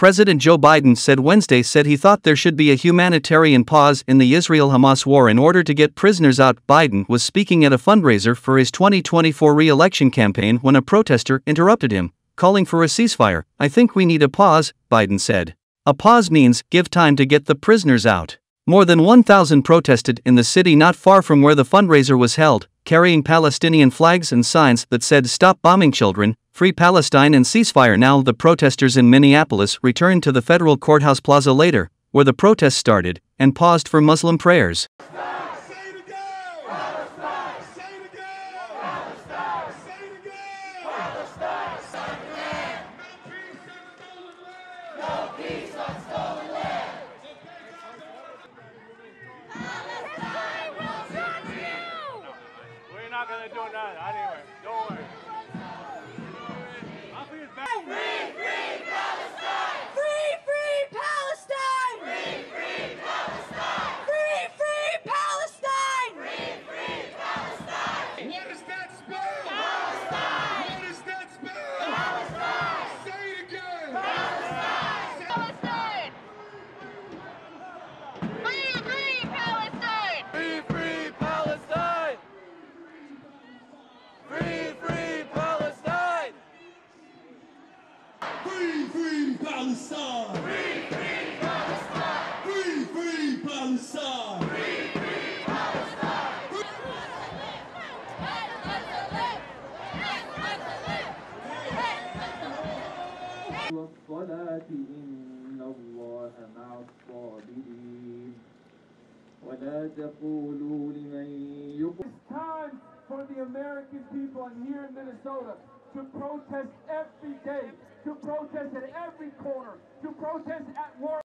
President Joe Biden said Wednesday he thought there should be a humanitarian pause in the Israel-Hamas war in order to get prisoners out. Biden was speaking at a fundraiser for his 2024 re-election campaign when a protester interrupted him, calling for a ceasefire. "I think we need a pause," Biden said. "A pause means give time to get the prisoners out." More than 1,000 protested in the city not far from where the fundraiser was held, carrying Palestinian flags and signs that said "Stop bombing children, Free Palestine and ceasefire now." The protesters in Minneapolis returned to the federal courthouse plaza later, where the protests started, and paused for Muslim prayers. We're not going to do that anyway. Don't worry. Palestine! Free, free Palestine! Free, free Palestine! Free, free Palestine! Free, it's time for the American people and here in Minnesota to protest every day, to protest at every corner, to protest at work.